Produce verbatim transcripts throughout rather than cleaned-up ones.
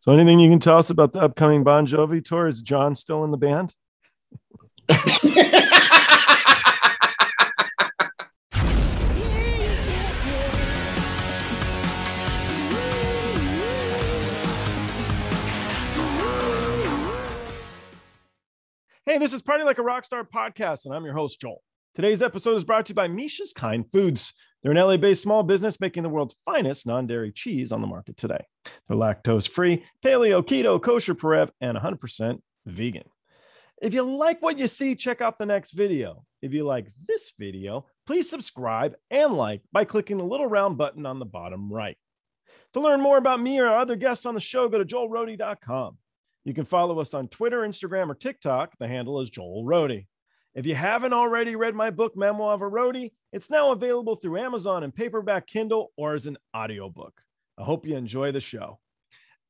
So anything you can tell us about the upcoming Bon Jovi tour? Is John still in the band? Hey, this is Party Like a Rockstar Podcast, and I'm your host, Joel. Today's episode is brought to you by Misha's Kind Foods. They're an L A-based small business making the world's finest non-dairy cheese on the market today. They're lactose-free, paleo, keto, kosher, P R E V, and one hundred percent vegan. If you like what you see, check out the next video. If you like this video, please subscribe and like by clicking the little round button on the bottom right. To learn more about me or our other guests on the show, go to joel roadie dot com. You can follow us on Twitter, Instagram, or TikTok. The handle is Joel Roadie. If you haven't already read my book, Memoir of a Roadie, it's now available through Amazon and paperback Kindle or as an audiobook. I hope you enjoy the show.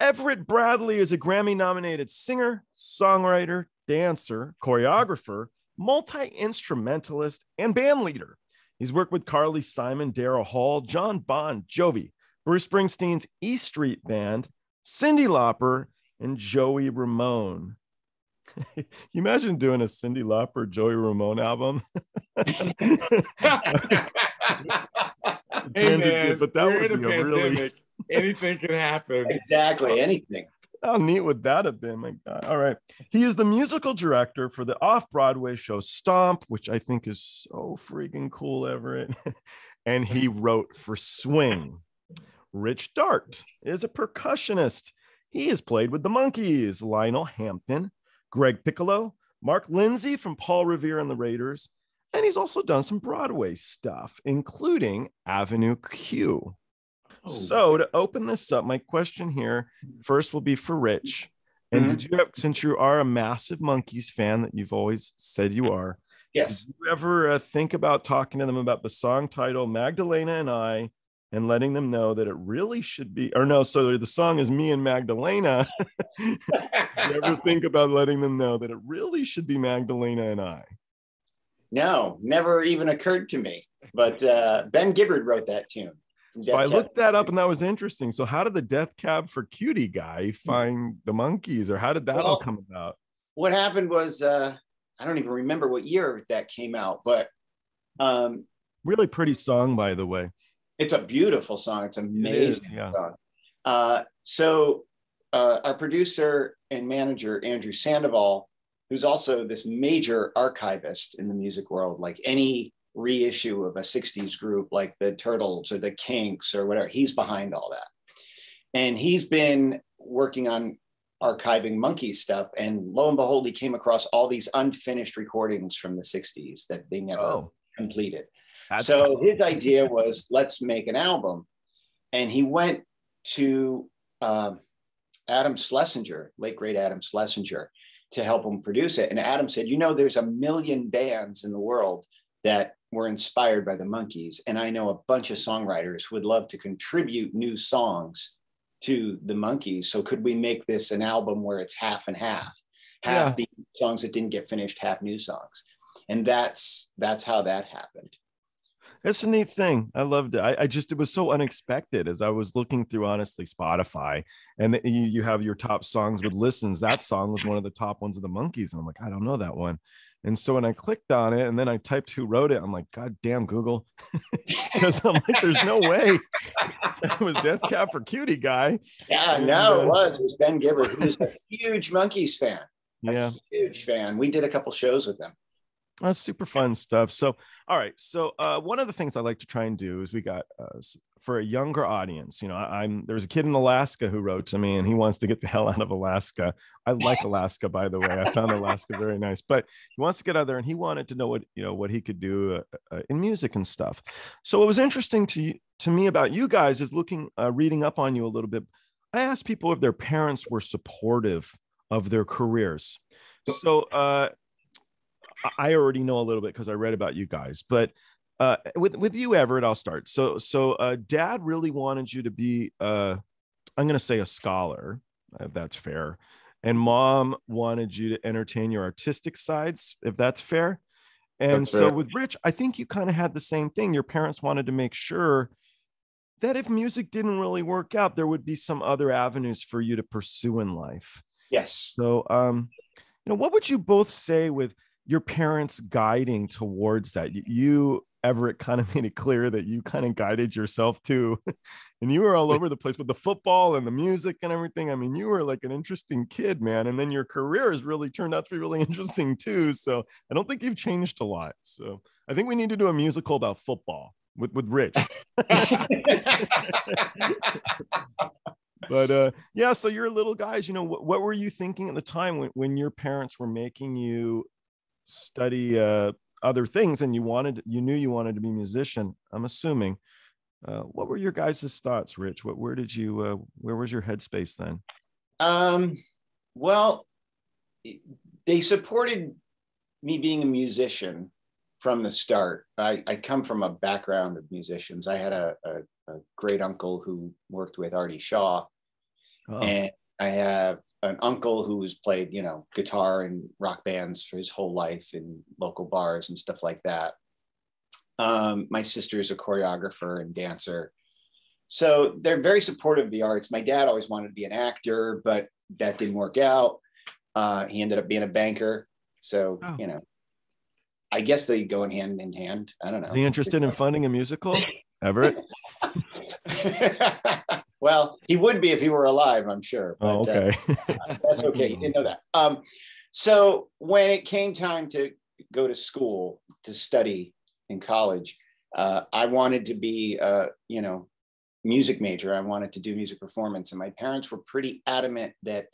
Everett Bradley is a Grammy-nominated singer, songwriter, dancer, choreographer, multi-instrumentalist, and band leader. He's worked with Carly Simon, Daryl Hall, Jon Bon Jovi, Bruce Springsteen's E Street Band, Cyndi Lauper, and Joey Ramone. You imagine doing a Cyndi Lauper, Joey Ramone album? Hey man, but that would be a, a really anything can happen. Exactly, anything. How neat would that have been? My God. All right. He is the musical director for the off-Broadway show Stomp, which I think is so freaking cool, Everett. And he wrote for Swing. Rich Dart is a percussionist. He has played with the Monkees, Lionel Hampton, Greg Piccolo, Mark Lindsay from Paul Revere and the Raiders, and he's also done some Broadway stuff, including Avenue Q. Oh. So to open this up, my question here first will be for Rich. And mm-hmm. did you have, since you are a massive Monkees fan that you've always said you are, yes. did you ever uh, think about talking to them about the song title Magdalena and I? And letting them know that it really should be, or no, so the song is Me and Magdalena. You ever think about letting them know that it really should be Magdalena and I? No, never even occurred to me. But uh, Ben Gibbard wrote that tune. So I looked that up, and that was interesting. So how did the Death Cab for Cutie guy find the Monkees, or how did that well, all come about? What happened was, uh, I don't even remember what year that came out, but um, really pretty song, by the way. It's a beautiful song. It's amazing it is, yeah. song. Uh, so uh, our producer and manager, Andrew Sandoval, who's also this major archivist in the music world, like any reissue of a sixties group like the Turtles or the Kinks or whatever, he's behind all that. And he's been working on archiving Monkees stuff. And lo and behold, he came across all these unfinished recordings from the sixties that they never oh. completed. That's so funny. His idea was, let's make an album. And he went to um, Adam Schlesinger, late great Adam Schlesinger, to help him produce it. And Adam said, you know, there's a million bands in the world that were inspired by the Monkees. And I know a bunch of songwriters who would love to contribute new songs to the Monkees. So could we make this an album where it's half and half? Half yeah. the songs that didn't get finished, half new songs. And that's that's how that happened. It's a neat thing. I loved it. I, I just, it was so unexpected as I was looking through, honestly, Spotify, and the, you, you have your top songs with listens. That song was one of the top ones of the Monkees. And I'm like, I don't know that one. And so when I clicked on it and then I typed who wrote it, I'm like, God damn Google. Because I'm like, there's no way. It was Death Cab for Cutie guy. Yeah, and, no, uh, it was. It was Ben Gibbard, who's a huge Monkees fan. Yeah. A huge fan. We did a couple shows with him. That's super fun stuff. So, all right. So uh, one of the things I like to try and do is we got uh, for a younger audience, you know, I, I'm there's a kid in Alaska who wrote to me and he wants to get the hell out of Alaska. I like Alaska, by the way. I found Alaska very nice, but he wants to get out there and he wanted to know what, you know, what he could do uh, uh, in music and stuff. So what was interesting to to me about you guys is looking, uh, reading up on you a little bit. I asked people if their parents were supportive of their careers. So, uh, I already know a little bit because I read about you guys, but uh, with, with you, Everett, I'll start. So, so uh, dad really wanted you to be, uh, I'm going to say a scholar, if that's fair. And mom wanted you to entertain your artistic sides, if that's fair. And that's so fair. With Rich, I think you kind of had the same thing. Your parents wanted to make sure that if music didn't really work out, there would be some other avenues for you to pursue in life. Yes. So, um, you know, what would you both say with your parents guiding towards that? You, Everett, kind of made it clear that you kind of guided yourself too, and you were all over the place with the football and the music and everything. I mean, you were like an interesting kid, man. And then your career has really turned out to be really interesting too. So I don't think you've changed a lot. So I think we need to do a musical about football with, with Rich. But uh, yeah, so you're little guys, you know, what, what were you thinking at the time when, when your parents were making you study uh, other things and you wanted, you knew you wanted to be a musician, I'm assuming. Uh, what were your guys' thoughts, Rich? What, where did you, uh, where was your headspace then? Um, well, they supported me being a musician from the start. I, I come from a background of musicians. I had a, a, a great uncle who worked with Artie Shaw. Oh. And I have an uncle who has played, you know, guitar and rock bands for his whole life in local bars and stuff like that. Um, my sister is a choreographer and dancer. So they're very supportive of the arts. My dad always wanted to be an actor, but that didn't work out. Uh, he ended up being a banker. So, oh. you know, I guess they go in hand in hand. I don't know. Is he interested in funding a musical, Everett? Well, he would be if he were alive, I'm sure. But, oh, okay. uh, that's okay. He didn't know that. Um, so when it came time to go to school to study in college, uh, I wanted to be, uh, you know, music major. I wanted to do music performance, and my parents were pretty adamant that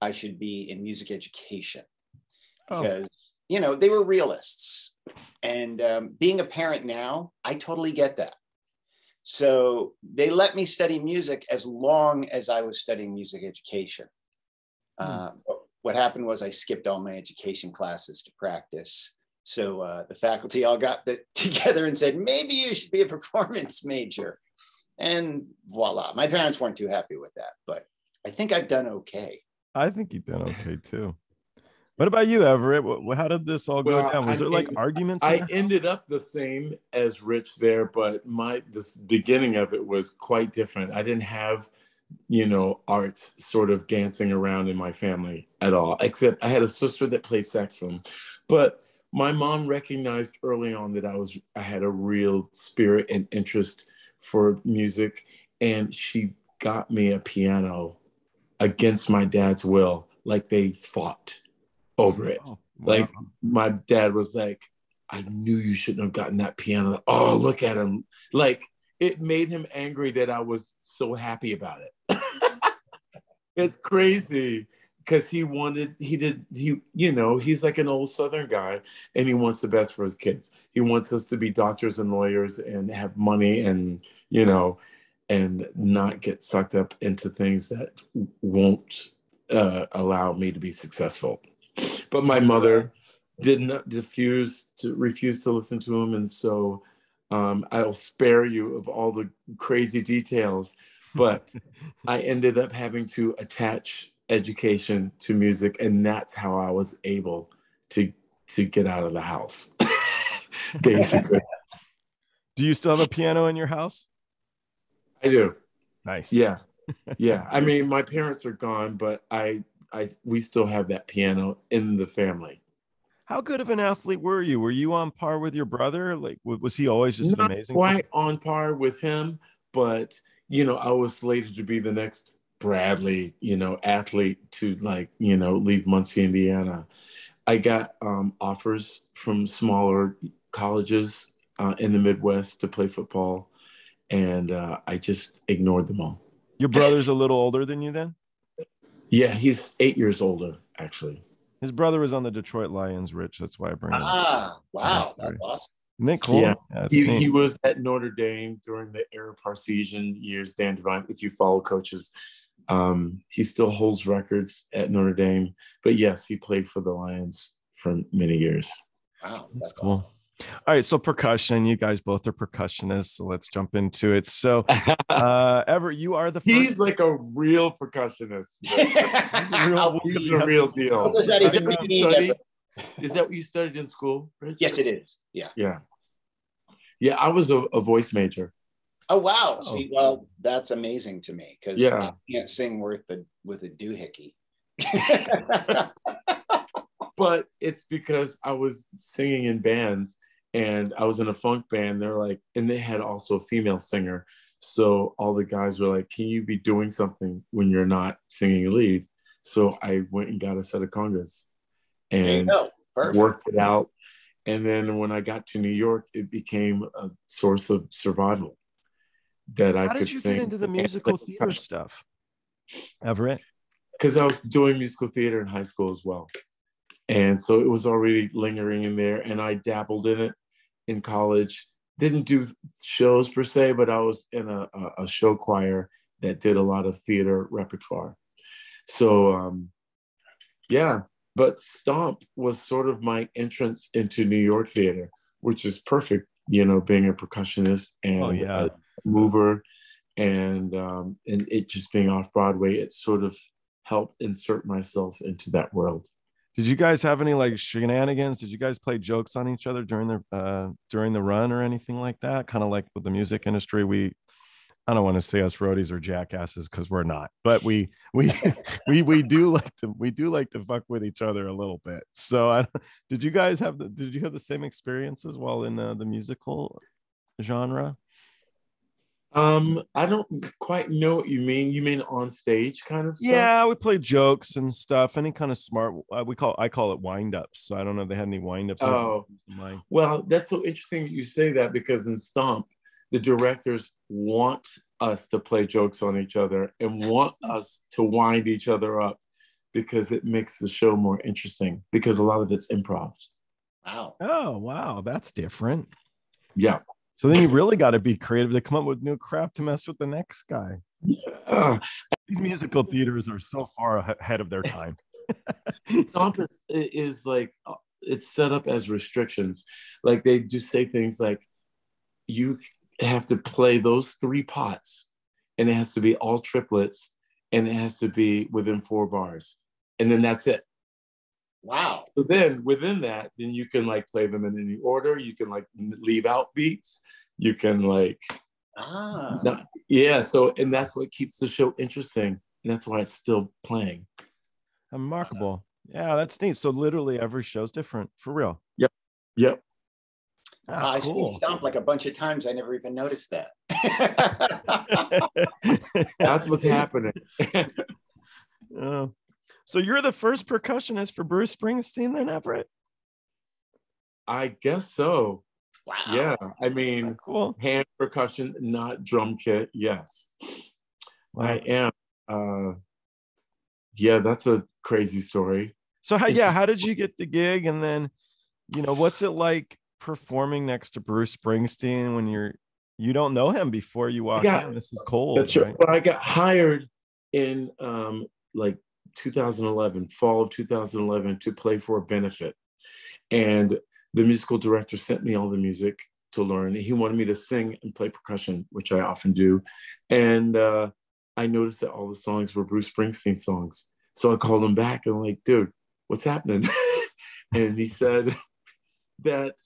I should be in music education because, oh. you know, they were realists. And um, being a parent now, I totally get that. So they let me study music as long as I was studying music education. Mm. Uh, what happened was I skipped all my education classes to practice. So uh, the faculty all got the, together and said, maybe you should be a performance major. And voila, my parents weren't too happy with that, but I think I've done okay. I think you've done okay too. What about you, Everett? What, how did this all well, go down? Was I, there like arguments? I ended up the same as Rich there, but my this beginning of it was quite different. I didn't have, you know, arts sort of dancing around in my family at all, except I had a sister that played saxophone. But my mom recognized early on that I was I had a real spirit and interest for music, and she got me a piano against my dad's will. Like they fought over it. Oh, wow. Like my dad was like, I knew you shouldn't have gotten that piano. Oh, look at him. Like it made him angry that I was so happy about it. It's crazy because he wanted, he did, he, you know, he's like an old Southern guy and he wants the best for his kids. He wants us to be doctors and lawyers and have money and, you know, and not get sucked up into things that won't uh, allow me to be successful. But my mother did not refuse to refuse to listen to him, and so um, I'll spare you of all the crazy details. But I ended up having to attach education to music, and that's how I was able to to get out of the house, basically. Do you still have a piano in your house? I do. Nice. Yeah, yeah. I mean, my parents are gone, but I. I, we still have that piano in the family. How good of an athlete were you? Were you on par with your brother? Like, was he always just Not an amazing? Not quite on par with him, but, you know, I was slated to be the next Bradley, you know, athlete to like, you know, leave Muncie, Indiana. I got um, offers from smaller colleges uh, in the Midwest to play football. And uh, I just ignored them all. Your brother's a little older than you then? Yeah, he's eight years older, actually. His brother was on the Detroit Lions, Rich. That's why I bring him. Ah, wow. That's awesome. Isn't that cool? Yeah, yeah he, he was at Notre Dame during the era Parseghian years, Dan Devine, if you follow coaches. Um, he still holds records at Notre Dame. But yes, he played for the Lions for many years. Wow. That's, that's cool. Awesome. All right, so percussion. You guys both are percussionists, so let's jump into it. So, uh, Everett, you are the first. He's like a real percussionist. He's real, he's a real deal. What does that even mean? Is that what you studied in school, Rich? Yes, it is. Yeah. Yeah. Yeah, I was a, a voice major. Oh, wow. Oh. See, well, that's amazing to me because yeah. I can't sing worth the, with a doohickey. But it's because I was singing in bands and I was in a funk band. They're like, and they had also a female singer. So all the guys were like, can you be doing something when you're not singing lead? So I went and got a set of congas and worked it out. And then when I got to New York, it became a source of survival that I could sing. How did you get into the musical theater stuff, Everett? Because I was doing musical theater in high school as well. And so it was already lingering in there. And I dabbled in it in college. Didn't do shows per se, but I was in a, a show choir that did a lot of theater repertoire. So, um, yeah. But Stomp was sort of my entrance into New York theater, which is perfect, you know, being a percussionist and oh, yeah. a mover and, um, and it just being off Broadway, it sort of helped insert myself into that world. Did you guys have any like shenanigans? Did you guys play jokes on each other during the, uh, during the run or anything like that? Kind of like with the music industry, we... I don't want to say us roadies or jackasses because we're not, but we we we we do like to we do like to fuck with each other a little bit. So, I, did you guys have the did you have the same experiences while in uh, the musical genre? Um, I don't quite know what you mean. You mean on stage kind of stuff? Yeah, we played jokes and stuff. Any kind of smart uh, we call I call it wind ups. So I don't know if they had any wind ups. Oh, well, that's so interesting that you say that because in Stomp, the directors want us to play jokes on each other and want us to wind each other up because it makes the show more interesting because a lot of it's improv. Wow. Oh, wow. That's different. Yeah. So then you really got to be creative to come up with new crap to mess with the next guy. Yeah. These musical theaters are so far ahead of their time. Stomp is, is like, it's set up as restrictions. Like they do say things like, you have to play those three pots and it has to be all triplets and it has to be within four bars and then that's it. Wow. So then within that, then you can like play them in any order. You can like leave out beats. You can like, ah, not, yeah. So, and that's what keeps the show interesting. And that's why it's still playing. Remarkable. Yeah, that's neat. So literally every show's different for real. Yep. Yep. Ah, uh, cool. I've seen Stomp like a bunch of times. I never even noticed that. That's what's happening. uh, so you're the first percussionist for Bruce Springsteen then, Everett? I guess so. Wow. Yeah. I mean, cool. Hand percussion, not drum kit. Yes. Wow. I am. Uh, yeah, that's a crazy story. So how, yeah, how did you get the gig? And then, you know, what's it like performing next to Bruce Springsteen when you're you don't know him before you walk got, in? This is cold. That's right? Well, I got hired in um, like two thousand eleven, fall of two thousand eleven, to play for a benefit, and the musical director sent me all the music to learn. He wanted me to sing and play percussion, which I often do, and uh, I noticed that all the songs were Bruce Springsteen songs. So I called him back and I'm like, dude, what's happening? And he said that,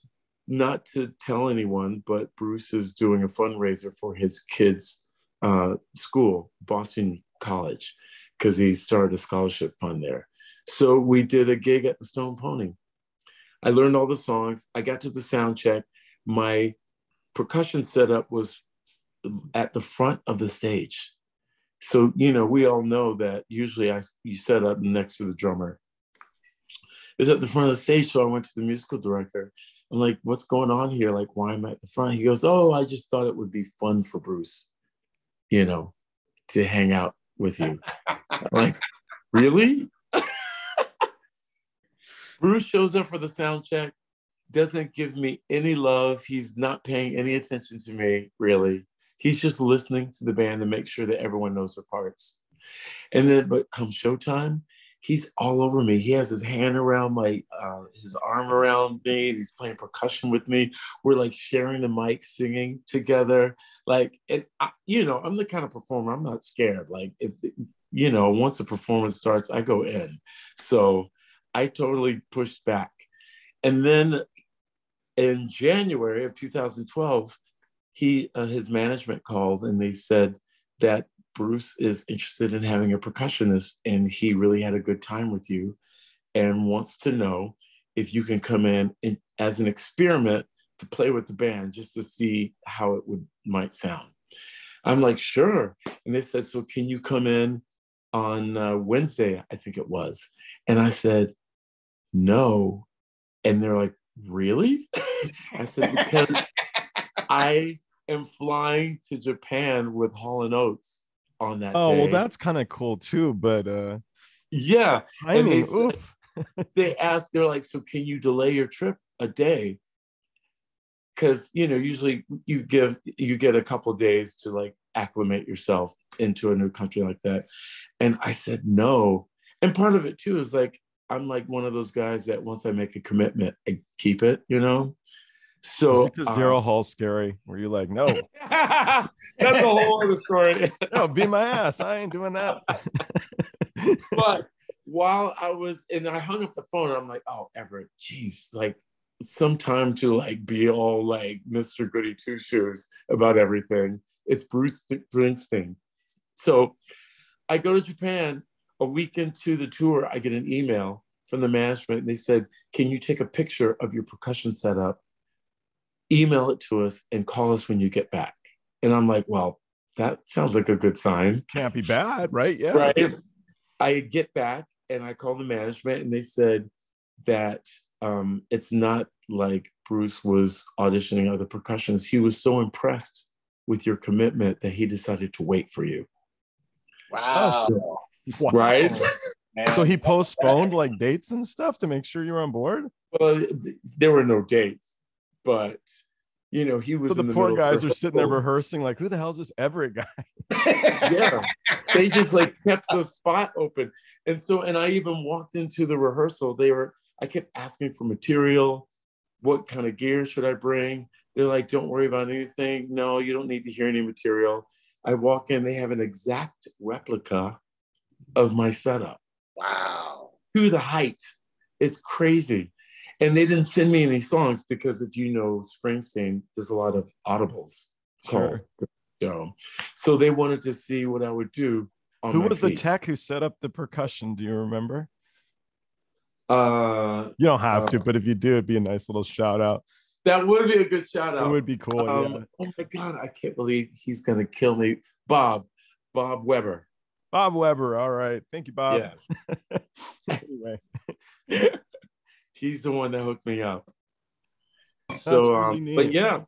not to tell anyone, but Bruce is doing a fundraiser for his kids' uh, school, Boston College, because he started a scholarship fund there. So we did a gig at the Stone Pony. I learned all the songs. I got to the sound check. My percussion setup was at the front of the stage. So, you know, we all know that usually I, you set up next to the drummer. It was at the front of the stage, so I went to the musical director. I'm like, what's going on here? Like, why am I at the front? He goes, oh, I just thought it would be fun for Bruce, you know, to hang out with you. I'm like, really? Bruce shows up for the sound check, doesn't give me any love. He's not paying any attention to me, really. He's just listening to the band to make sure that everyone knows their parts. And then, but come showtime, he's all over me. He has his hand around my, uh, his arm around me. He's playing percussion with me. We're like sharing the mic, singing together. Like, and I, you know, I'm the kind of performer, I'm not scared. Like, if you know, once the performance starts, I go in. So I totally pushed back. And then in January of two thousand twelve, he uh, his management called and they said that Bruce is interested in having a percussionist and he really had a good time with you and wants to know if you can come in and, as an experiment to play with the band just to see how it would might sound. I'm like, sure. And they said, so can you come in on uh, Wednesday, I think it was. And I said, no. And they're like, really? I said, because I am flying to Japan with Hall and Oates on that oh, day. Oh, well, that's kind of cool too, but uh, yeah. I and mean, they, oof. They asked, they're like, so can you delay your trip a day? Because, you know, usually you give, you get a couple of days to like acclimate yourself into a new country like that. And I said, no. And part of it too is like, I'm like one of those guys that once I make a commitment, I keep it, you know? So because um, Daryl Hall's scary, were you like, no? That's a whole other story. No, beat my ass. I ain't doing that. But while I was, and I hung up the phone and I'm like, oh, Everett, geez, like, sometime to like be all like Mister Goody Two Shoes about everything. It's Bruce Springsteen. So I go to Japan a week into the tour. I get an email from the management, and they said, "Can you take a picture of your percussion setup, email it to us, and call us when you get back?" And I'm like, "Well, that sounds like a good sign. Can't be bad, right? Yeah." Right. I get back and I call the management, and they said that. Um, it's not like Bruce was auditioning other percussionists. He was so impressed with your commitment that he decided to wait for you. Wow. So, wow. Right? Man, so he postponed bad. like dates and stuff to make sure you were on board? Well, there were no dates, but you know, he was so the, in the poor guys are sitting there rehearsing like, who the hell is this Everett guy? Yeah. They just like kept the spot open. And so, and I even walked into the rehearsal. They were I kept asking for material. What kind of gear should I bring? They're like, don't worry about anything. No, you don't need to hear any material. I walk in, they have an exact replica of my setup. Wow. To the height. It's crazy. And they didn't send me any songs because if you know Springsteen, there's a lot of audibles. Sure. So they wanted to see what I would do. On who was feet. The tech who set up the percussion? Do you remember? Uh, you don't have uh, to, but if you do, it'd be a nice little shout out. That would be a good shout out. It would be cool. Um, yeah. Oh my God, I can't believe he's gonna kill me. Bob, Bob Weber. Bob Weber. All right, thank you, Bob. Yes. Anyway, he's the one that hooked me up. That's so, um, but yeah,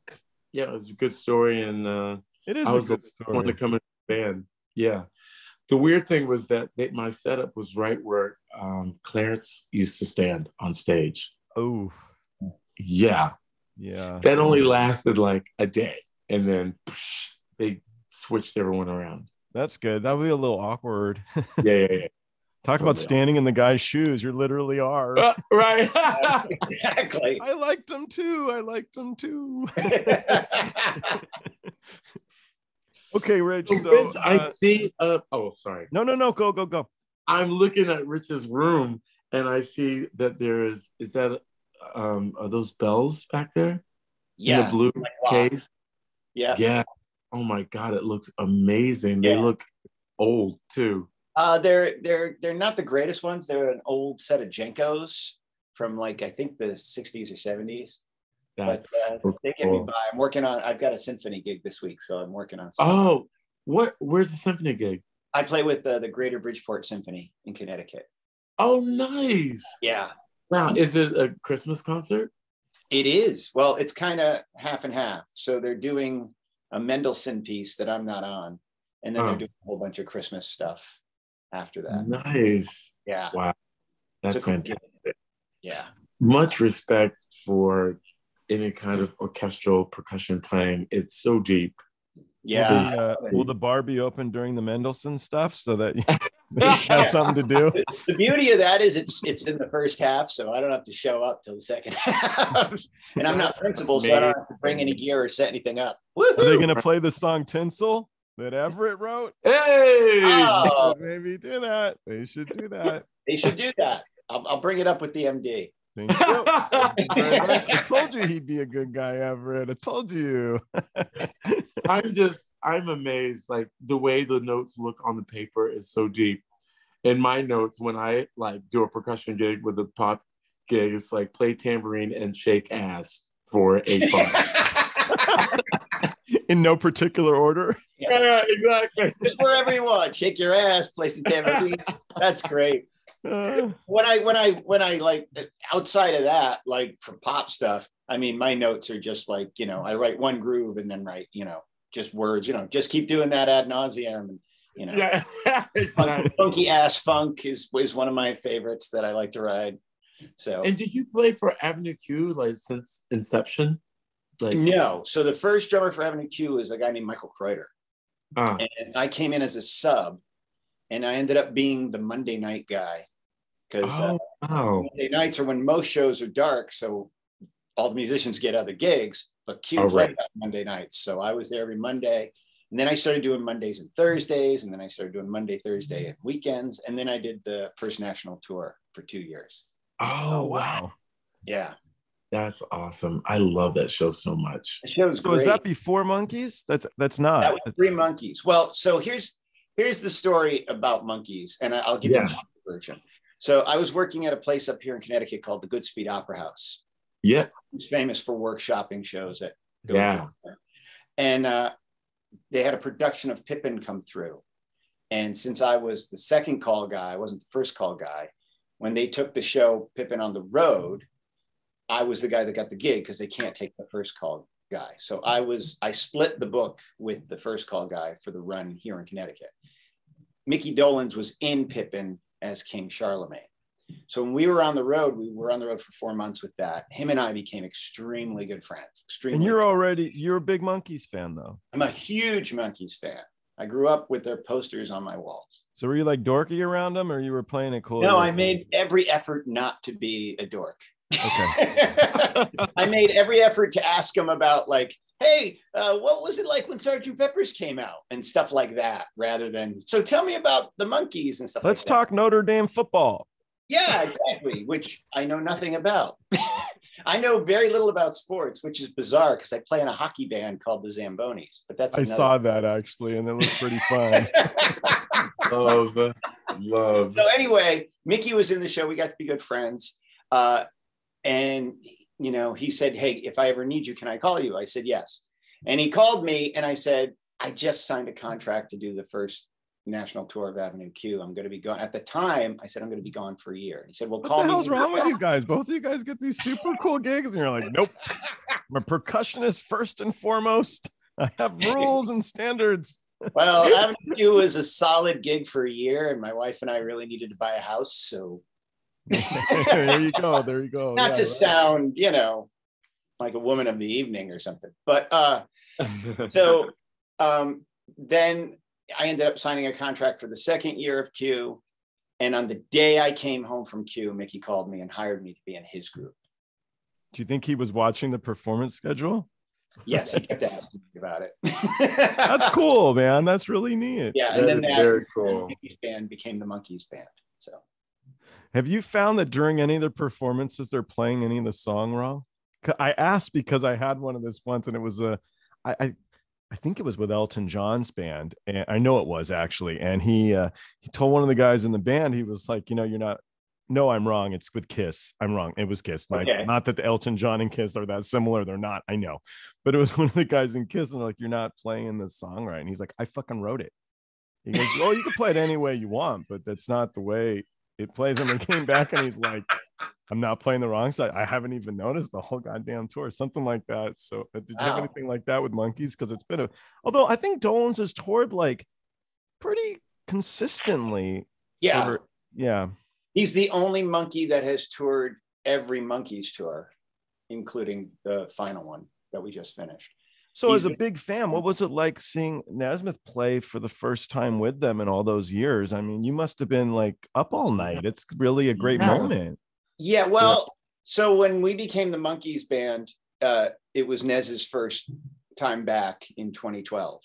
yeah, it was a good story, and uh, it is I was a good story. One to come in the band, yeah. The weird thing was that they, my setup was right where um, Clarence used to stand on stage. Oh, yeah, yeah. That only lasted like a day, and then psh, they switched everyone around. That's good. That would be a little awkward. Yeah, yeah, yeah. Talk about standing in the guy's shoes. You literally are. Uh, right. Exactly. I liked him too. I liked him too. Okay, Rich. So, Rich, uh, I see. Uh, oh, sorry. No, no, no. Go, go, go. I'm looking at Rich's room, and I see that there is. Is that? Um, are those bells back there? Yeah. In the blue like case. Yeah. Yeah. Oh my God! It looks amazing. Yeah. They look old too. Uh, they're they're they're not the greatest ones. They're an old set of Jenkos from like I think the sixties or seventies. That's but, uh, so they get cool. me by. I'm working on, I've got a symphony gig this week, so I'm working on something. Oh, what? Where's the symphony gig? I play with uh, the Greater Bridgeport Symphony in Connecticut. Oh, nice. Yeah. Wow. Is it a Christmas concert? It is. Well, it's kind of half and half. So they're doing a Mendelssohn piece that I'm not on, and then oh. they're doing a whole bunch of Christmas stuff after that. Nice. Yeah. Wow. That's cool fantastic. Gig. Yeah. Much respect for any kind of orchestral percussion playing. It's so deep. Yeah. Is, uh, will the bar be open during the Mendelssohn stuff so that you have something to do? The beauty of that is it's it's in the first half, so I don't have to show up till the second half. And I'm not principal, so I don't have to bring any gear or set anything up. Woo-hoo! Are they going to play the song Tinsel that Everett wrote? Hey! Oh. Maybe do that. They should do that. They should do that. I'll, I'll bring it up with the M D. Thank you. Thank you very much. I told you he'd be a good guy, Everett. I told you. I'm just, I'm amazed. Like the way the notes look on the paper is so deep. In my notes, when I like do a percussion gig with a pop gig, it's like play tambourine and shake ass for eight bucks. In no particular order. Yeah, yeah, exactly. Wherever you want, shake your ass, play some tambourine. That's great. Uh, when I when I when I like outside of that, like for pop stuff, I mean, my notes are just like, you know, I write one groove and then write, you know, just words, you know, just keep doing that ad nauseum, and you know, yeah, exactly. Funky ass funk is is one of my favorites that I like to ride. So, and did you play for Avenue Q like since inception? Like, no, so the first drummer for Avenue Q is a guy named Michael Kreuter, uh, and I came in as a sub, and I ended up being the Monday night guy, because oh, uh, wow. Monday nights are when most shows are dark, so all the musicians get other gigs, but Q oh, played right. on Monday nights, so I was there every Monday, and then I started doing Mondays and Thursdays, and then I started doing Monday, Thursday, and weekends, and then I did the first national tour for two years. Oh, wow. Yeah. That's awesome. I love that show so much. The show's great. So is that before Monkees? That's that's not. That was three Monkees. Well, so here's here's the story about Monkees, and I'll give yeah. you the version. So I was working at a place up here in Connecticut called the Goodspeed Opera House. Yeah. It's famous for workshopping shows at yeah. And uh, they had a production of Pippin come through. And since I was the second call guy, I wasn't the first call guy, when they took the show Pippin on the road, I was the guy that got the gig because they can't take the first call guy. So I was, I split the book with the first call guy for the run here in Connecticut. Mickey Dolenz was in Pippin as King Charlemagne. So when we were on the road, we were on the road for four months with that. Him and I became extremely good friends. Extremely. And you're good. Already, you're a big Monkees fan though. I'm a huge Monkees fan. I grew up with their posters on my walls. So were you like dorky around them, or you were playing it cool? No, I made every effort not to be a dork. Okay. I made every effort to ask them about like, hey, uh, what was it like when Sergeant Pepper's came out and stuff like that, rather than, so tell me about the Monkees and stuff Let's like that. Let's talk Notre Dame football. Yeah, exactly, which I know nothing about. I know very little about sports, which is bizarre because I play in a hockey band called the Zambonis. But that's I saw one. That actually, and it was pretty fun. Love, love. So anyway, Mickey was in the show. We got to be good friends, uh, and you know, he said, "Hey, if I ever need you, can I call you?" I said, "Yes," and he called me, and I said, "I just signed a contract to do the first national tour of Avenue Q. I'm going to be gone." At the time, I said, I'm going to be gone for a year. And he said, well, call me. What the hell's wrong with you guys? Both of you guys get these super cool gigs. And you're like, nope. I'm a percussionist first and foremost. I have rules and standards. Well, Avenue Q was a solid gig for a year. And my wife and I really needed to buy a house. So there you go. There you go. Not yeah, to right. sound, you know, like a woman of the evening or something. But uh, so um, then I ended up signing a contract for the second year of Q. And on the day I came home from Q, Mickey called me and hired me to be in his group. Do you think he was watching the performance schedule? Yes, he kept asking me about it. That's cool, man. That's really neat. Yeah, and that then that very cool. Mickey's band became the Monkees band. So, have you found that during any of the performances, they're playing any of the song wrong? I asked because I had one of this once, and it was a, I, I I think it was with Elton John's band. And I know it was actually. And he, uh, he told one of the guys in the band, he was like, you know, you're not, no, I'm wrong. It's with Kiss. I'm wrong. It was Kiss. Like, okay. Not that the Elton John and Kiss are that similar. They're not, I know, but it was one of the guys in Kiss, and they're like, you're not playing this song right. And he's like, I fucking wrote it. He goes, oh, you can play it any way you want, but that's not the way it plays. And they came back and he's like, I'm not playing the wrong side. I haven't even noticed the whole goddamn tour, something like that. So did you wow. have anything like that with Monkees? Because it's been a, although I think Dolenz has toured like pretty consistently. Yeah. Over, yeah. He's the only Monkee that has toured every Monkees tour, including the final one that we just finished. So He's as a big fan, what was it like seeing Nesmith play for the first time with them in all those years? I mean, you must have been like up all night. It's really a great yeah. moment. Yeah, well, so when we became the Monkees band, uh, it was Nez's first time back in twenty twelve.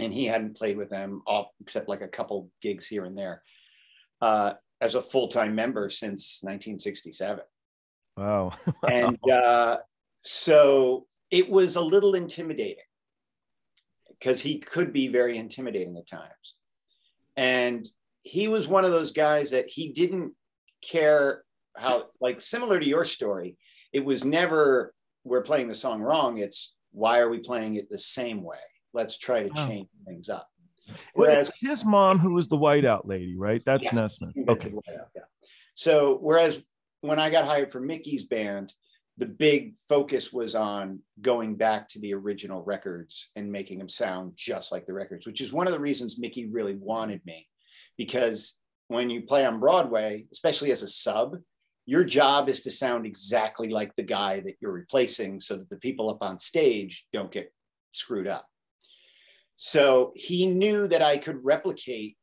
And he hadn't played with them all except like a couple gigs here and there uh, as a full-time member since nineteen sixty-seven. Wow. And uh, so it was a little intimidating because he could be very intimidating at times. And he was one of those guys that he didn't care how, like similar to your story, it was never, we're playing the song wrong. It's why are we playing it the same way? Let's try to oh. change things up. Whereas well, his mom, who was the whiteout lady, right? That's yeah, Nesmith. Okay. Whiteout, yeah. So whereas when I got hired for Mickey's band, the big focus was on going back to the original records and making them sound just like the records, which is one of the reasons Mickey really wanted me. Because when you play on Broadway, especially as a sub, your job is to sound exactly like the guy that you're replacing so that the people up on stage don't get screwed up. So he knew that I could replicate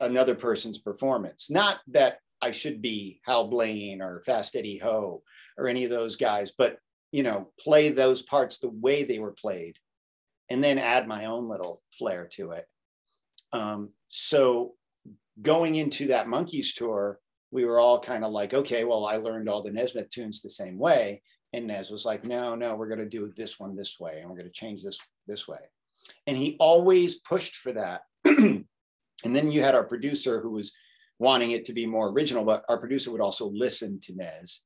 another person's performance. Not that I should be Hal Blaine or Fast Eddie Ho or any of those guys, but, you know, play those parts the way they were played and then add my own little flair to it. Um, so going into that Monkees tour, we were all kind of like, okay, well, I learned all the Nesmith tunes the same way. And Nes was like, no, no, we're going to do this one this way. And we're going to change this this way. And he always pushed for that. And then you had our producer who was wanting it to be more original, but our producer would also listen to Nes.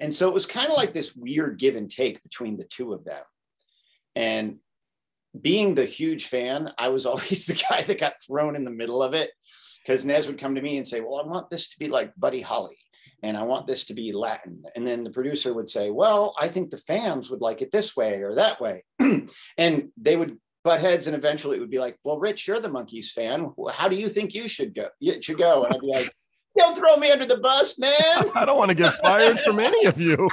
And so it was kind of like this weird give and take between the two of them. And being the huge fan, I was always the guy that got thrown in the middle of it, because Nes would come to me and say, well, I want this to be like Buddy Holly, and I want this to be Latin. And then the producer would say, well, I think the fans would like it this way or that way. And they would butt heads, and eventually it would be like, well, Rich, you're the Monkees fan. How do you think you should go? It should go. And I'd be like, don't throw me under the bus, man. I don't want to get fired from any of you.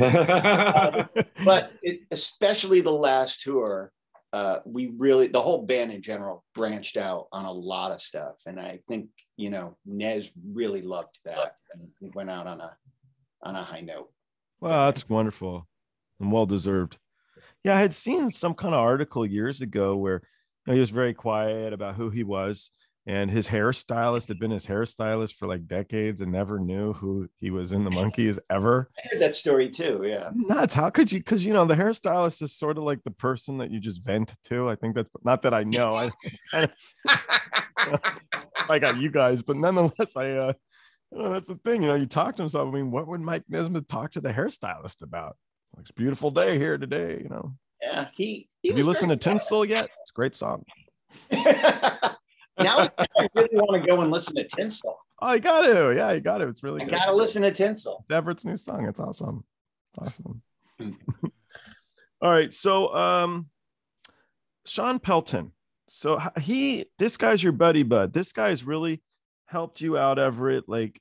uh, but it, especially the last tour, uh, we really, the whole band in general branched out on a lot of stuff. And I think, you know, Nes really loved that. And we went out on a, on a high note. Wow, that's wonderful and well-deserved. Yeah, I had seen some kind of article years ago where he was very quiet about who he was, and his hairstylist had been his hairstylist for like decades and never knew who he was in the Monkees ever. I heard that story too, yeah. Nuts, how could you? Because, you know, the hairstylist is sort of like the person that you just vent to. I think that's, not that I know. I, I, I got you guys, but nonetheless, I, uh, you know, that's the thing, you know, you talk to himself. I mean, what would Mike Nesmith talk to the hairstylist about? It's a beautiful day here today, you know. Yeah, he. he Have you listened to Tinsel yet? It's a great song. Now I really want to go and listen to Tinsel. Oh, you got to, yeah, you got to. It's really. I good. Gotta listen to Tinsel. It's Everett's new song. It's awesome. Awesome. All right, so um, Shawn Pelton. So he, this guy's your buddy, bud. This guy's really helped you out, Everett. Like.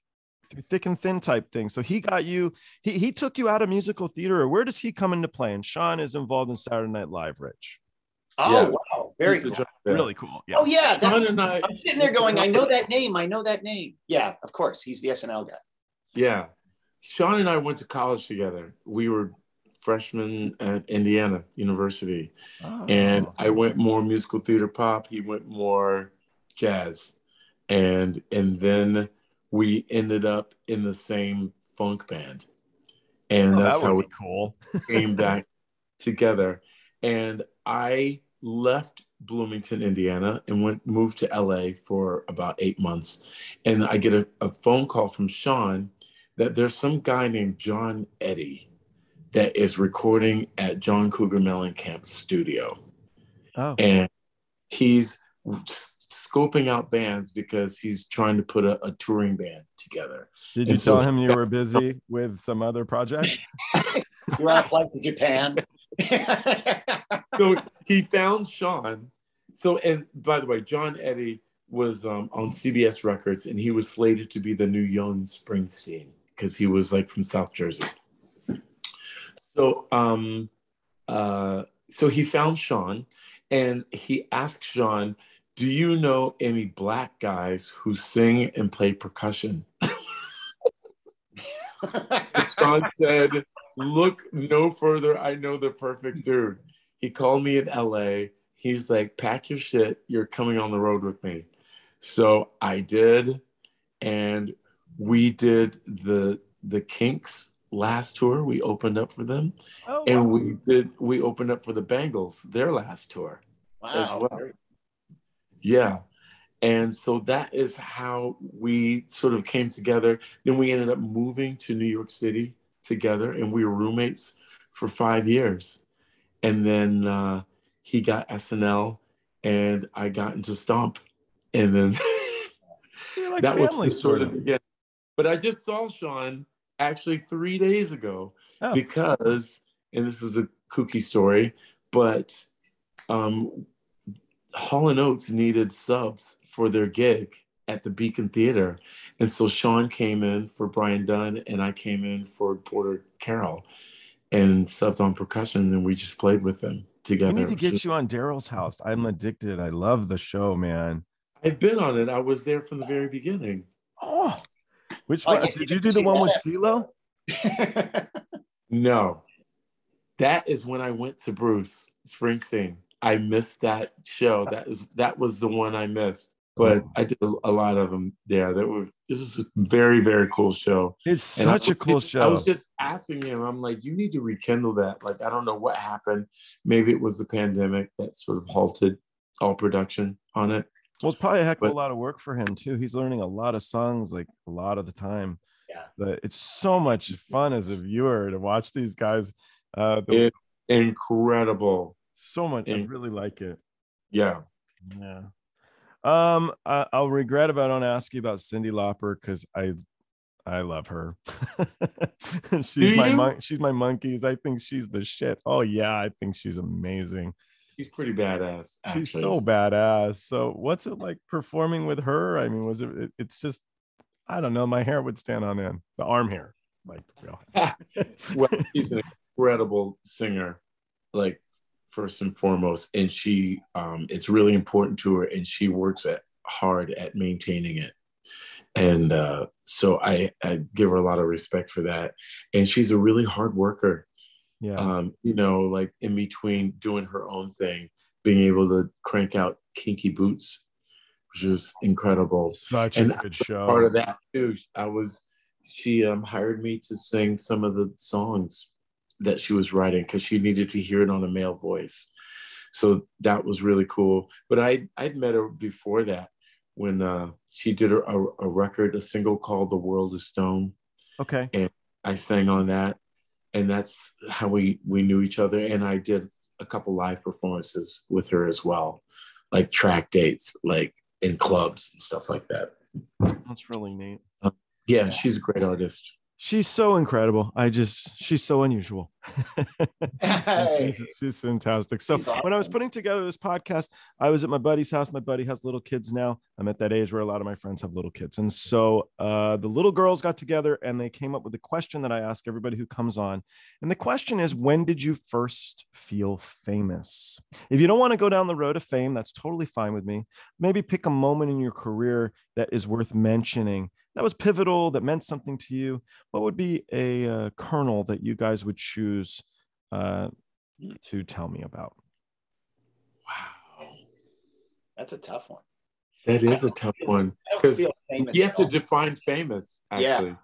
Thick and thin type thing. So he got you, he he took you out of musical theater. Where does he come into play? And Shawn is involved in Saturday Night Live, Rich. Oh, yeah. Wow. Very cool. Really cool. Yeah. Oh, yeah. That, I'm sitting there going, I know that name. I know that name. Yeah, of course. He's the S N L guy. Yeah. Shawn and I went to college together. We were freshmen at Indiana University. Oh. And I went more musical theater pop. He went more jazz. And and then... we ended up in the same funk band. And oh, that's that how we cool. came back together. And I left Bloomington, Indiana, and went moved to L A for about eight months. And I get a, a phone call from Shawn that there's some guy named John Eddie that is recording at John Cougar Mellencamp's studio. Oh. And he's scoping out bands because he's trying to put a, a touring band together. Did and you so tell him you were busy with some other project? You want to fly to Japan? So he found Shawn. So, and by the way, John Eddie was um, on C B S Records, and he was slated to be the new Jon Springsteen because he was like from South Jersey. So, um, uh, so he found Shawn, and he asked Shawn, do you know any black guys who sing and play percussion? Shawn said, look no further. I know the perfect dude. He called me in L A. He's like, pack your shit. You're coming on the road with me. So I did. And we did the, the Kinks last tour, we opened up for them. Oh, wow. And we did, we opened up for the Bangles, their last tour. Wow. As well. Yeah. And so that is how we sort of came together. Then we ended up moving to New York City together, and we were roommates for five years. And then uh, he got S N L, and I got into Stomp. And then like that was the sort of, yeah. But I just saw Shawn actually three days ago oh. because, and this is a kooky story, but um, Hall and Oates needed subs for their gig at the Beacon Theater. And so Shawn came in for Brian Dunn, and I came in for Porter Carroll and subbed on percussion, and we just played with them together. We need to get just, you on Daryl's House. I'm addicted. I love the show, man. I've been on it. I was there from the very beginning. Oh, which one? Oh, yeah, did you do the one with CeeLo? No. That is when I went to Bruce Springsteen. I missed that show. That is that was the one I missed. But I did a lot of them there. That was it was a very, very cool show. It's such a cool show. I was just asking him. I'm like, you need to rekindle that. Like, I don't know what happened. Maybe it was the pandemic that sort of halted all production on it. Well, it's probably a heck of a lot of work for him too. He's learning a lot of songs, like a lot of the time. Yeah, but it's so much fun as a viewer to watch these guys. Uh, the it's incredible. So much. I really like it. Yeah. Yeah. Um, I, I'll regret if I don't ask you about Cyndi Lauper, because I I love her. she's my mon- she's my Monkees. I think she's the shit. Oh yeah, I think she's amazing. She's pretty badass. Actually. She's so badass. So what's it like performing with her? I mean, was it, it it's just I don't know, my hair would stand on end. The arm hair. Like the real Well, she's an incredible singer. Like first and foremost, and she um it's really important to her, and she works at hard at maintaining it, and uh so I, I give her a lot of respect for that. And she's a really hard worker. Yeah. Um you know, like in between doing her own thing, being able to crank out Kinky Boots, which is incredible. Such a and good show. Part of that too, I was she um hired me to sing some of the songs that she was writing, because she needed to hear it on a male voice. So that was really cool. But I, I'd met her before that when uh, she did a, a record, a single called The World Is Stone. Okay. And I sang on that. And that's how we, we knew each other. And I did a couple live performances with her as well, like track dates, like in clubs and stuff like that. That's really neat. Um, yeah, yeah, she's a great artist. She's so incredible. I just, she's so unusual. Hey. she's, she's fantastic. So when I was putting together this podcast, I was at my buddy's house. My buddy has little kids now. I'm at that age where a lot of my friends have little kids. And so uh, the little girls got together, and they came up with a question that I ask everybody who comes on. And the question is, when did you first feel famous? If you don't want to go down the road of fame, that's totally fine with me. Maybe pick a moment in your career that is worth mentioning, that was pivotal, that meant something to you. What would be a uh, kernel that you guys would choose uh, to tell me about? Wow. That's a tough one. That is a tough feel, one. Because you have to define famous, actually. Yeah.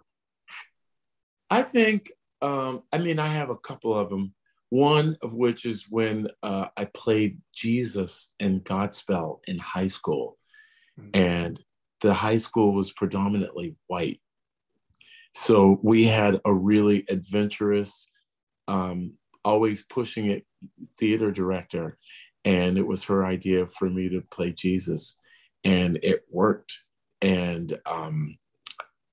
I think, um, I mean, I have a couple of them. One of which is when uh, I played Jesus and Godspell in high school. Mm-hmm. And the high school was predominantly white. So we had a really adventurous, um, always pushing it theater director. And it was her idea for me to play Jesus. And it worked. And um,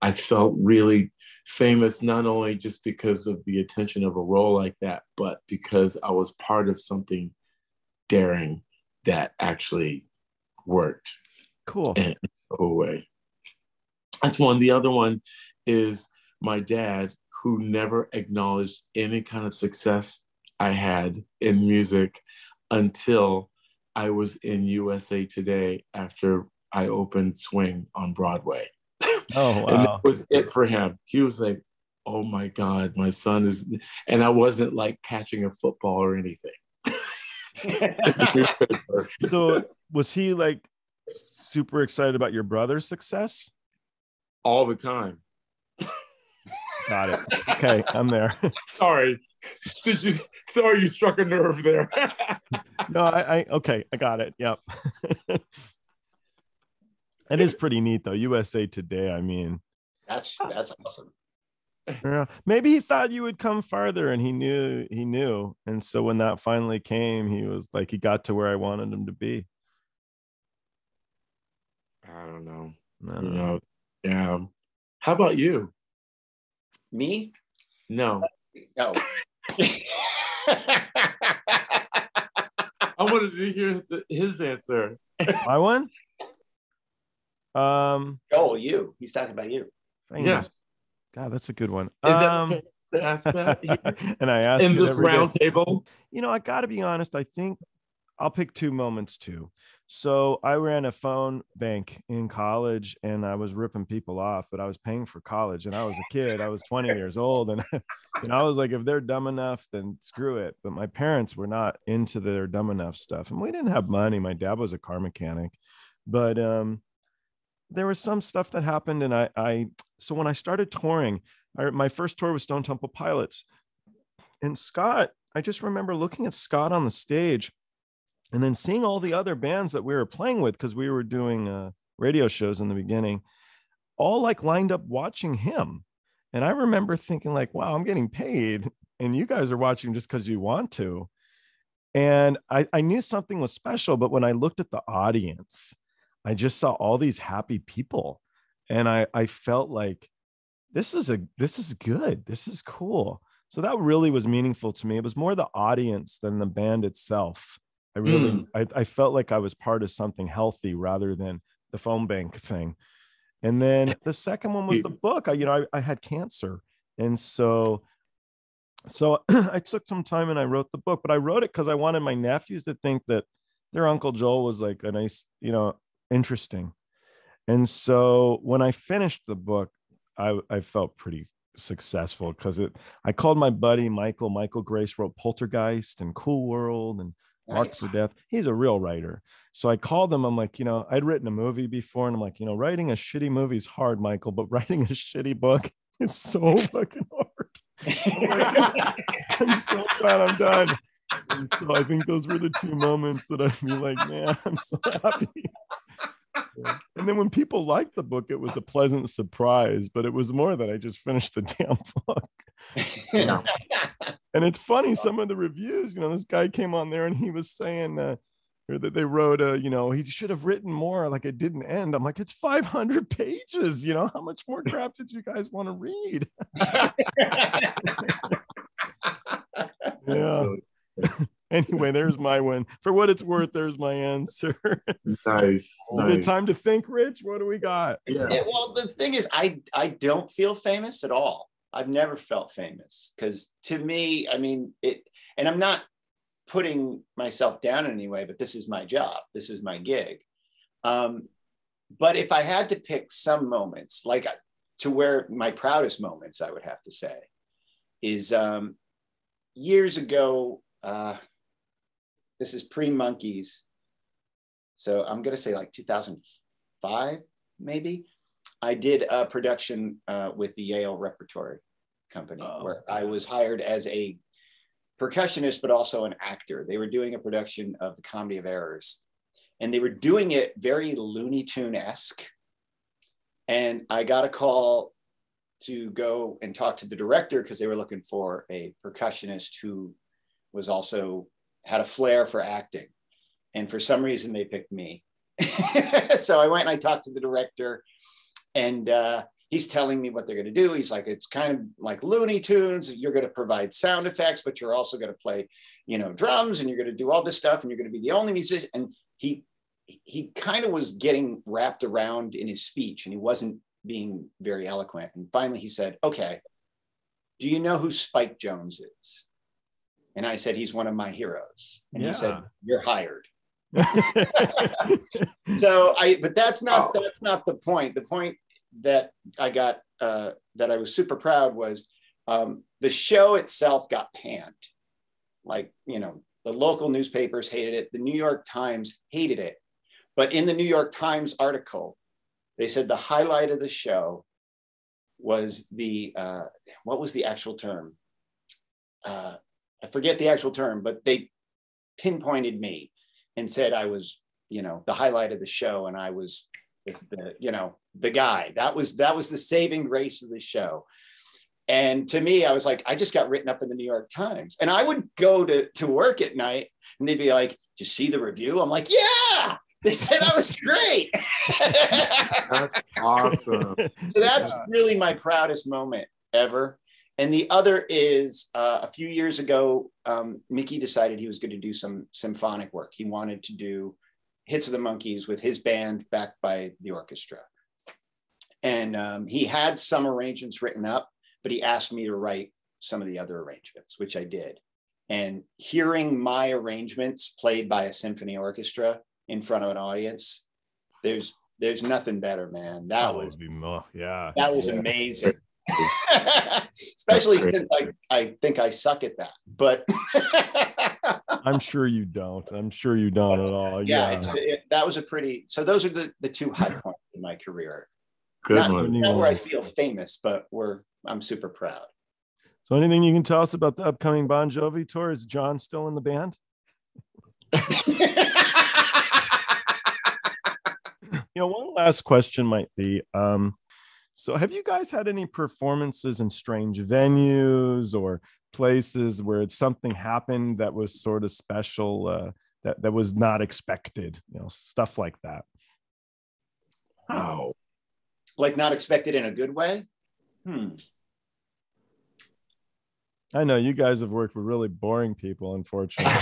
I felt really famous, not only just because of the attention of a role like that, but because I was part of something daring that actually worked. Cool. And, away. That's one. The other one is my dad, who never acknowledged any kind of success I had in music until I was in U S A Today after I opened Swing on Broadway. Oh, wow. And that was it for him. He was like, oh my God, my son is, and I wasn't like catching a football or anything. So was he like, super excited about your brother's success all the time? Got it. Okay, I'm there. Sorry. Did you, sorry you struck a nerve there. No, I, I, okay, I got it. Yep. That is pretty neat though. U S A Today, I mean. That's, that's awesome. Yeah. Maybe he thought you would come farther, and he knew he knew. And so when that finally came, he was like, he got to where I wanted him to be. I don't know. I don't know. Yeah. How about you? Me? No. No. I wanted to hear the, his answer. My one? Um, oh, you. He's talking about you. Yes. Yeah. God, that's a good one. Is um, that okay to ask that? And I asked in this round day. Table. You know, I got to be honest. I think I'll pick two moments too. So I ran a phone bank in college, and I was ripping people off, but I was paying for college, and I was a kid. I was twenty years old, and and I was like, if they're dumb enough, then screw it. But my parents were not into their dumb enough stuff, and we didn't have money. My dad was a car mechanic, but um, there was some stuff that happened, and I, I so when I started touring, I, my first tour was Stone Temple Pilots, and Scott, I just remember looking at Scott on the stage. And then seeing all the other bands that we were playing with, because we were doing uh, radio shows in the beginning, all like lined up watching him. And I remember thinking like, wow, I'm getting paid. And you guys are watching just because you want to. And I, I knew something was special. But when I looked at the audience, I just saw all these happy people. And I, I felt like this is a this is good. This is cool. So that really was meaningful to me. It was more the audience than the band itself. I really, mm. I, I felt like I was part of something healthy rather than the phone bank thing. And then the second one was the book. I, you know, I, I had cancer. And so, so I took some time and I wrote the book, but I wrote it because I wanted my nephews to think that their Uncle Joel was like a nice, you know, interesting. And so when I finished the book, I, I felt pretty successful because it, I called my buddy, Michael, Michael Grace wrote Poltergeist and Cool World and Marked for Death. He's a real writer. So I called him. I'm like, you know, I'd written a movie before, and I'm like, you know, writing a shitty movie is hard, Michael, but writing a shitty book is so fucking hard. I'm so glad I'm done. And so I think those were the two moments that I'd be like, man, I'm so happy. And then when people liked the book, it was a pleasant surprise, but it was more that I just finished the damn book. Yeah. And it's funny, some of the reviews, you know, this guy came on there and he was saying uh, or that they wrote, uh, you know, he should have written more, like it didn't end. I'm like, it's five hundred pages, you know, how much more crap did you guys want to read? Yeah. Anyway, there's my win. For what it's worth, there's my answer. Nice. Nice. Time to think, Rich. What do we got? Yeah. Yeah, well, the thing is, I, I don't feel famous at all. I've never felt famous because to me, I mean, it, and I'm not putting myself down in any way, but this is my job. This is my gig. Um, but if I had to pick some moments, like to where my proudest moments, I would have to say is um, years ago, uh, this is pre-Monkees. So I'm going to say like two thousand five, maybe. I did a production uh, with the Yale Repertory Company oh. where I was hired as a percussionist, but also an actor. They were doing a production of The Comedy of Errors, and they were doing it very Looney Tune-esque. And I got a call to go and talk to the director because they were looking for a percussionist who was also had a flair for acting. And for some reason they picked me. So I went and I talked to the director. And uh, he's telling me what they're going to do. He's like, it's kind of like Looney Tunes. You're going to provide sound effects, but you're also going to play, you know, drums, and you're going to do all this stuff, and you're going to be the only musician. And he, he kind of was getting wrapped around in his speech, and he wasn't being very eloquent. And finally he said, okay, do you know who Spike Jones is? And I said, he's one of my heroes. And yeah. He said, you're hired. So I, but that's not, oh. that's not the point. The point that I got, uh, that I was super proud was um, the show itself got panned. Like, you know, the local newspapers hated it. The New York Times hated it. But in the New York Times article, they said the highlight of the show was the, uh, what was the actual term? Uh, I forget the actual term, but they pinpointed me and said I was, you know, the highlight of the show, and I was the, the, you know, the guy. That was, that was the saving grace of the show. And to me, I was like, I just got written up in the New York Times. And I would go to, to work at night and they'd be like, did you see the review? I'm like, yeah, they said I was great. That's awesome. So that's yeah. really my proudest moment ever. And the other is uh, a few years ago, um, Mickey decided he was going to do some symphonic work. He wanted to do hits of the Monkees with his band backed by the orchestra. And um, he had some arrangements written up, but he asked me to write some of the other arrangements, which I did. And hearing my arrangements played by a symphony orchestra in front of an audience, there's there's nothing better, man. That, that was, would be more, yeah. That was yeah. amazing. Especially since I, I think I suck at that, but I'm sure you don't. I'm sure you don't at all. Yeah, yeah. It, it, that was a pretty. So those are the the two high points in my career. Good not, one. Not where I feel famous, but where I'm super proud. So, anything you can tell us about the upcoming Bon Jovi tour? Is John still in the band? You know, one last question might be. Um, So have you guys had any performances in strange venues or places where something happened that was sort of special, uh, that, that was not expected, you know, stuff like that? Wow. Like not expected in a good way? Hmm. I know you guys have worked with really boring people, unfortunately.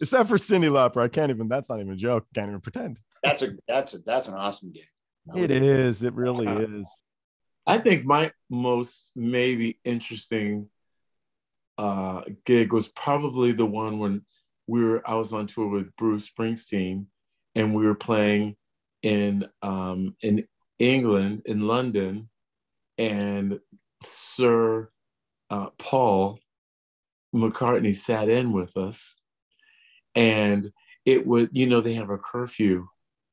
Except for Cyndi Lauper. I can't even, that's not even a joke. Can't even pretend. That's a, that's a, that's an awesome gig. It is. It really is. I think my most maybe interesting uh, gig was probably the one when we were. I was on tour with Bruce Springsteen, and we were playing in um, in England, in London, and Sir uh, Paul McCartney sat in with us, and it would. You know, they have a curfew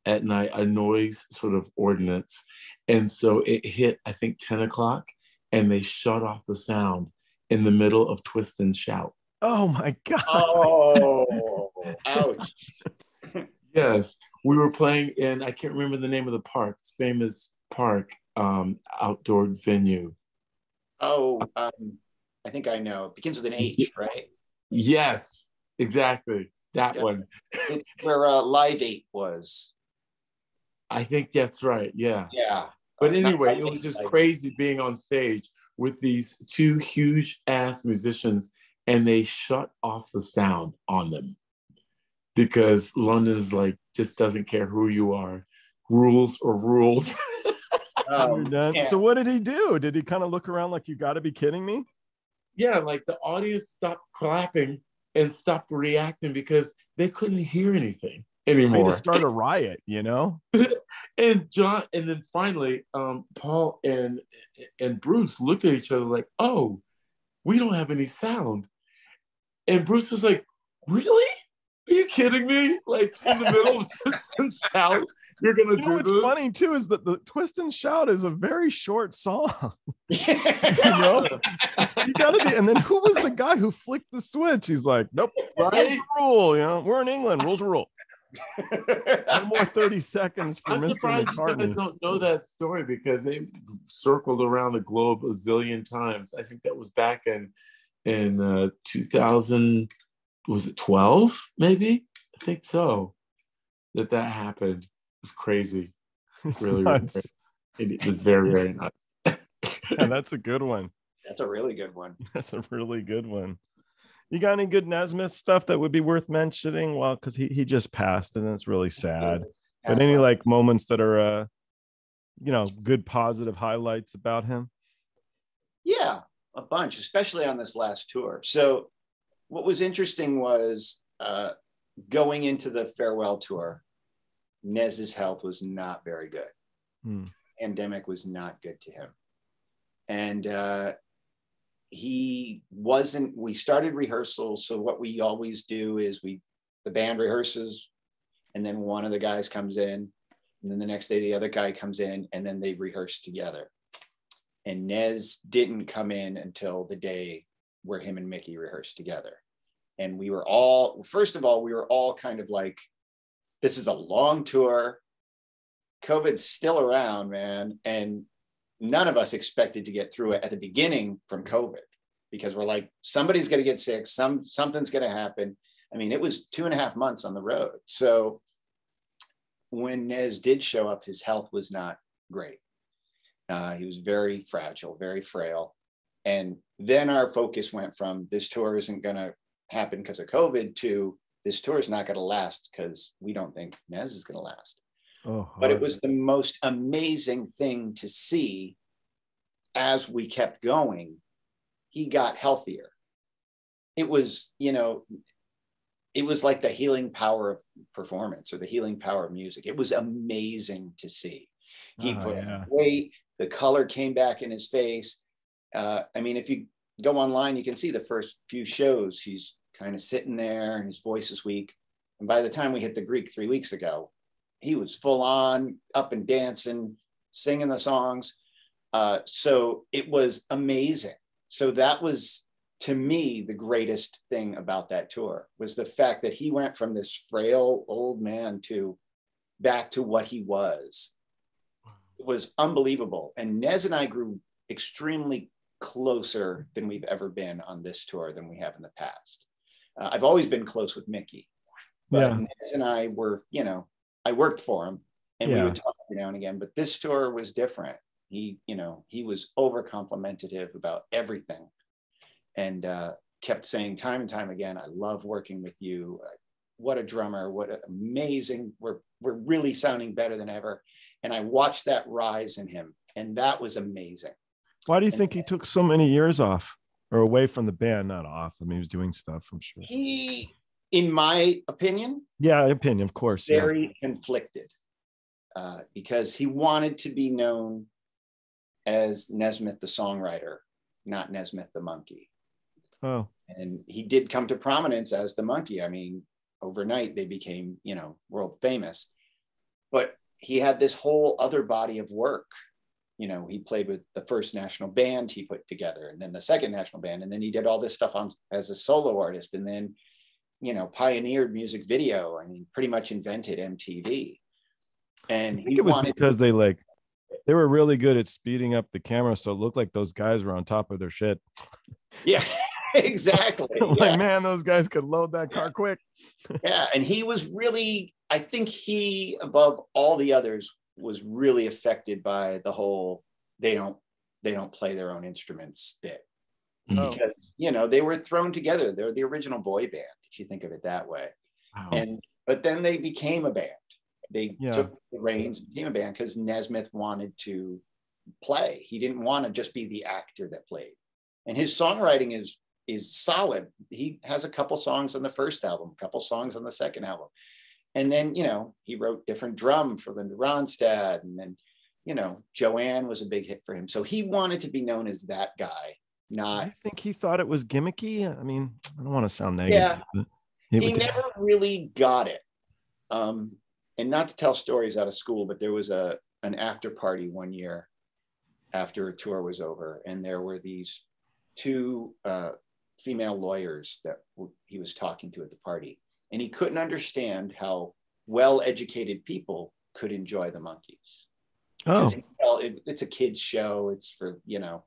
at night, a noise sort of ordinance. And so it hit, I think, ten o'clock, and they shut off the sound in the middle of Twist and Shout. Oh my God. Oh, ouch. Yes, we were playing in, I can't remember the name of the park, it's famous park, um, outdoor venue. Oh, um, I think I know. It begins with an H, right? Yes, exactly. That yeah. one. It's where uh, Live Eight was. I think that's right. Yeah. Yeah. But anyway, it was just crazy being on stage with these two huge ass musicians, and they shut off the sound on them because London's like, just doesn't care who you are. Rules or rules. Oh, yeah. So what did he do? Did he kind of look around like, you got to be kidding me? Yeah. Like the audience stopped clapping and stopped reacting because they couldn't hear anything anymore. Way to start a riot, you know. and John, and then finally, um, Paul and and Bruce looked at each other like, "Oh, we don't have any sound." And Bruce was like, "Really? Are you kidding me? Like in the middle of Twist and Shout, you're gonna you do know what's this?" Funny too is that the Twist and Shout is a very short song. You know, you gotta be. And then who was the guy who flicked the switch? He's like, "Nope, right rule. You know, we're in England. Rules are rule." One more thirty seconds for I'm Mister surprised McCartney. You guys don't know that story because they circled around the globe a zillion times. I think that was back in in uh, two thousand, was it twelve maybe? I think so. That that happened. It's crazy. It's really, really crazy. It was very, very nuts. Yeah, that's a good one. That's a really good one. That's a really good one. You got any good Nesmith stuff that would be worth mentioning? Well, because he, he just passed, and that's really sad. But Absolutely. Any like moments that are, uh, you know, good positive highlights about him? Yeah, a bunch, especially on this last tour. So what was interesting was uh, going into the farewell tour, Nez's health was not very good. Hmm. Pandemic was not good to him. And uh he wasn't, we started rehearsals. So what we always do is we, the band rehearses and then one of the guys comes in And then the next day, the other guy comes in, and then they rehearse together. And Nez didn't come in until the day where him and Mickey rehearsed together. And we were all, first of all, we were all kind of like, this is a long tour. COVID's still around, man. And none of us expected to get through it at the beginning from COVID, because we're like, somebody's going to get sick. Some, something's going to happen. I mean, it was two and a half months on the road. So when Nez did show up, his health was not great. Uh, he was very fragile, very frail. And then our focus went from this tour isn't going to happen because of COVID to this tour is not going to last because we don't think Nez is going to last. Oh, but it was the most amazing thing to see as we kept going. He got healthier. It was, you know, it was like the healing power of performance or the healing power of music. It was amazing to see. He oh, put yeah. weight, the color came back in his face. Uh, I mean, if you go online, you can see the first few shows, he's kind of sitting there and his voice is weak. And by the time we hit the Greek three weeks ago, he was full on, up and dancing, singing the songs. Uh, so it was amazing. So that was, to me, the greatest thing about that tour was the fact that he went from this frail old man to back to what he was. It was unbelievable. And Nez and I grew extremely closer than we've ever been on this tour than we have in the past. Uh, I've always been close with Mickey, but yeah. Nez and I were, you know, I worked for him and yeah. we would talk every now and again, but this tour was different. He, you know, he was over complimentative about everything and uh, kept saying time and time again, I love working with you. Uh, what a drummer, what a amazing, we're, we're really sounding better than ever. And I watched that rise in him, and that was amazing. Why do you and think he took so many years off or away from the band? Not off, I mean, he was doing stuff, I'm sure. He, in my opinion. Yeah, opinion, of course. Very yeah. conflicted uh, because he wanted to be known as Nesmith the songwriter, not Nesmith the monkey. Oh. And he did come to prominence as the monkey. I mean, overnight they became, you know, world famous. But he had this whole other body of work. You know, he played with the first national band he put together, and then the second national band, and then he did all this stuff on as a solo artist, and then, you know, pioneered music video. I mean, pretty much invented M T V. And I think he it was wanted because they like they were really good at speeding up the camera, so it looked like those guys were on top of their shit. Yeah, exactly. Like, yeah. man, those guys could load that car yeah. quick. Yeah, and he was really, I think he, above all the others, was really affected by the whole, they don't, they don't play their own instruments bit. Oh. Because, you know, they were thrown together. They're the original boy band, if you think of it that way. Wow. And, but then they became a band. They yeah. took the reins and became a band because Nesmith wanted to play. He didn't want to just be the actor that played. And his songwriting is, is solid. He has a couple songs on the first album, a couple songs on the second album. And then, you know, he wrote different drum for Linda Ronstadt. And then, you know, Joanne was a big hit for him. So he wanted to be known as that guy, not... I think he thought it was gimmicky. I mean, I don't want to sound negative. Yeah. He, he never do. really got it. Um, and not to tell stories out of school, but there was a an after party one year after a tour was over. And there were these two uh, female lawyers that w- he was talking to at the party. And he couldn't understand how well-educated people could enjoy the Monkees. Oh, it, it's a kid's show. It's for, you know,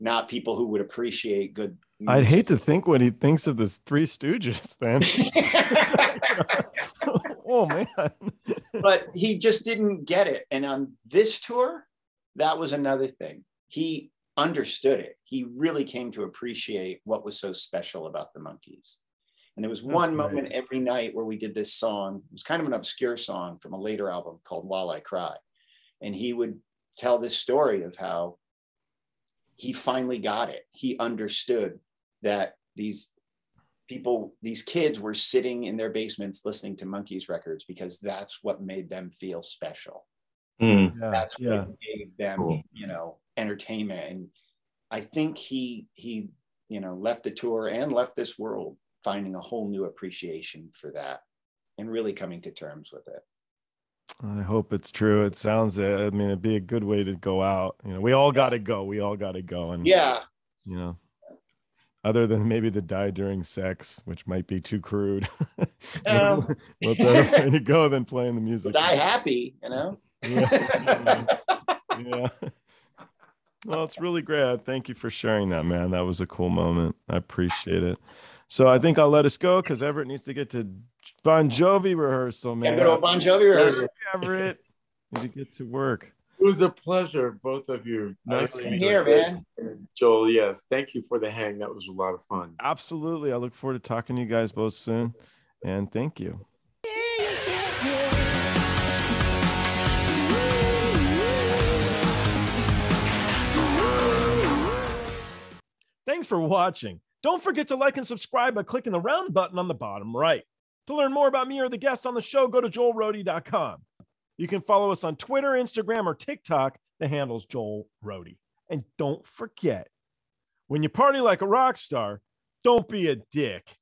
not people who would appreciate good music. I'd hate to think what he thinks of the Three Stooges then. Oh, man. But he just didn't get it. And on this tour, that was another thing. He understood it. He really came to appreciate what was so special about the Monkees. And there was one moment every night where we did this song. It was kind of an obscure song from a later album called While I Cry. And he would tell this story of how he finally got it. He understood that these people, these kids were sitting in their basements listening to Monkees records because that's what made them feel special. Mm. Yeah, that's what yeah. gave them, cool. you know, entertainment. And I think he, he, you know, left the tour and left this world finding a whole new appreciation for that and really coming to terms with it. I hope it's true. It sounds, I mean, it'd be a good way to go out. You know, we all got to go. We all got to go. And yeah, you know, other than maybe the die during sex, which might be too crude. Um, what better way to go than playing the music? Die happy, you know? Yeah. Yeah. Well, it's really great. Thank you for sharing that, man. That was a cool moment. I appreciate it. So I think I'll let us go because Everett needs to get to Bon Jovi rehearsal, man. Gotta go to a Bon Jovi rehearsal. Everett, need to get to work. It was a pleasure, both of you. Nice to meet you, man. Joel, yes, thank you for the hang. That was a lot of fun. Absolutely. I look forward to talking to you guys both soon. And thank you. Thanks for watching. Don't forget to like and subscribe by clicking the round button on the bottom right. To learn more about me or the guests on the show, go to joel roadie dot com. You can follow us on Twitter, Instagram, or TikTok. The handle's Joel Roadie. And don't forget, when you party like a rock star, don't be a dick.